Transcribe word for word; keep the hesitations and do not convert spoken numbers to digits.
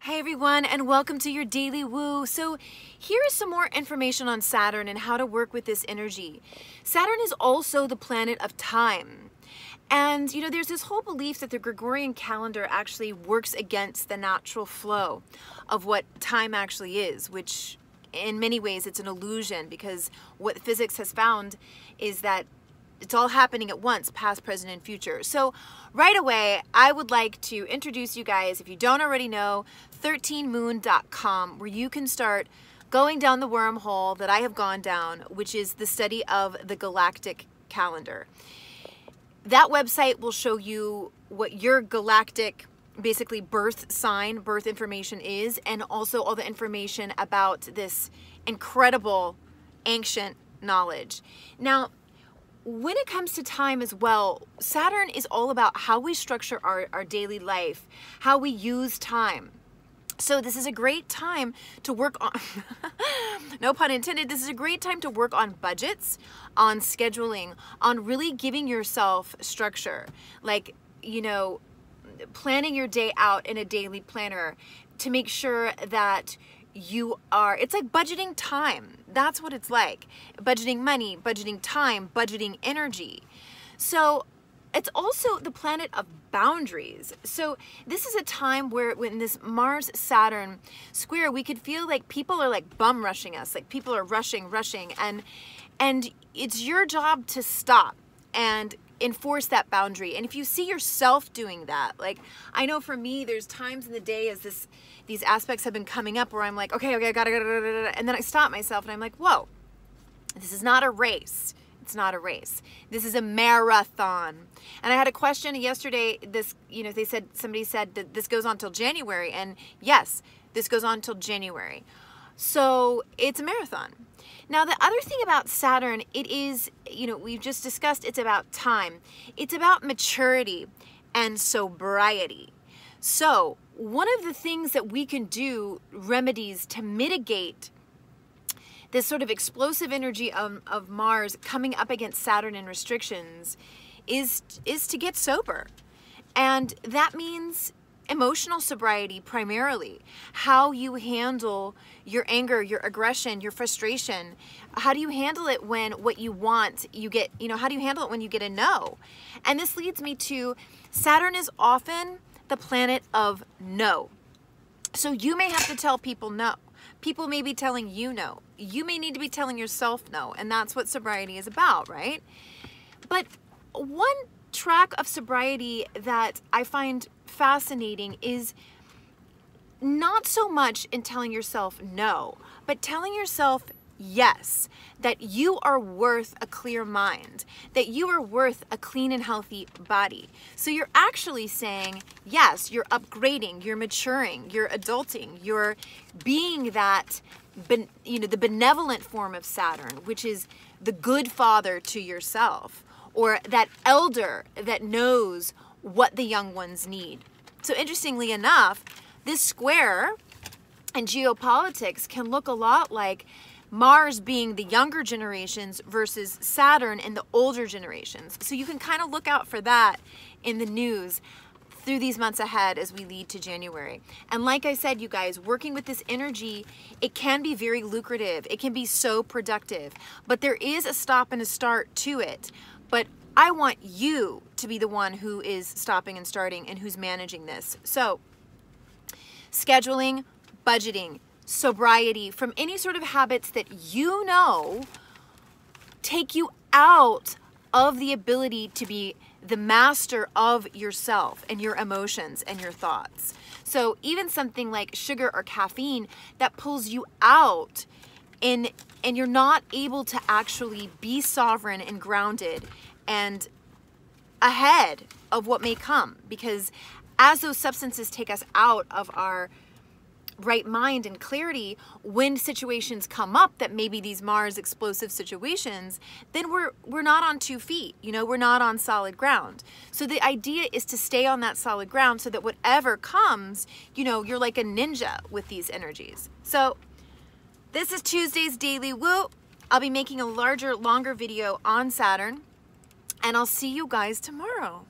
Hi everyone, and welcome to your Daily Woo. So here is some more information on Saturn and how to work with this energy. Saturn is also the planet of time. And you know, there's this whole belief that the Gregorian calendar actually works against the natural flow of what time actually is, which in many ways it's an illusion, because what physics has found is that it's all happening at once, past, present, and future. So right away, I would like to introduce you guys, if you don't already know, thirteen moon dot com, where you can start going down the wormhole that I have gone down, which is the study of the galactic calendar. That website will show you what your galactic, basically birth sign, birth information is, and also all the information about this incredible ancient knowledge. Now, when it comes to time as well, Saturn is all about how we structure our, our daily life, how we use time. So this is a great time to work on, no pun intended, this is a great time to work on budgets, on scheduling, on really giving yourself structure. Like, you know, planning your day out in a daily planner to make sure that you are, it's like budgeting time. That's what it's like. Budgeting money, budgeting time, budgeting energy. So it's also the planet of boundaries. So this is a time where when this Mars Saturn square, we could feel like people are like bum rushing us, like people are rushing, rushing. And, and it's your job to stop and enforce that boundary. And if you see yourself doing that, like I know for me, there's times in the day as this these aspects have been coming up where I'm like, okay, okay, I gotta, gotta, gotta, and then I stop myself and I'm like, whoa, this is not a race. It's not a race. This is a marathon. And I had a question yesterday. This, you know, they said somebody said that this goes on till January, and yes, this goes on till January. So it's a marathon. Now, the other thing about Saturn, it is, you know, we've just discussed, it's about time. It's about maturity and sobriety. So one of the things that we can do, remedies to mitigate this sort of explosive energy of, of Mars coming up against Saturn and restrictions is, is to get sober. And that means emotional sobriety, primarily. How you handle your anger, your aggression, your frustration. How do you handle it when what you want, you get, you know, how do you handle it when you get a no? And this leads me to Saturn is often the planet of no. So you may have to tell people no. People may be telling you no. You may need to be telling yourself no. And that's what sobriety is about, right? But one track of sobriety that I find fascinating is not so much in telling yourself no, but telling yourself yes, that you are worth a clear mind, that you are worth a clean and healthy body. So you're actually saying yes, you're upgrading, you're maturing, you're adulting, you're being that, you know, the benevolent form of Saturn, which is the good father to yourself, or that elder that knows what the young ones need. So interestingly enough, this square in geopolitics can look a lot like Mars being the younger generations versus Saturn and the older generations. So you can kind of look out for that in the news through these months ahead as we lead to January. And like I said, you guys, working with this energy, it can be very lucrative. It can be so productive, but there is a stop and a start to it. But I want you to be the one who is stopping and starting and who's managing this. So scheduling, budgeting, sobriety from any sort of habits that you know take you out of the ability to be the master of yourself and your emotions and your thoughts. So even something like sugar or caffeine that pulls you out and, and you're not able to actually be sovereign and grounded and ahead of what may come, because as those substances take us out of our right mind and clarity, when situations come up that maybe these Mars explosive situations, then we're we're not on two feet, you know, we're not on solid ground. So the idea is to stay on that solid ground so that whatever comes, you know, you're like a ninja with these energies. So this is Tuesday's Daily Woo. I'll be making a larger, longer video on Saturn, and I'll see you guys tomorrow.